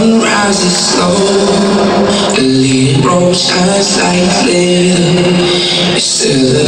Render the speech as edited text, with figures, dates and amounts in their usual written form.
sun rises slowly, it roams and slightly.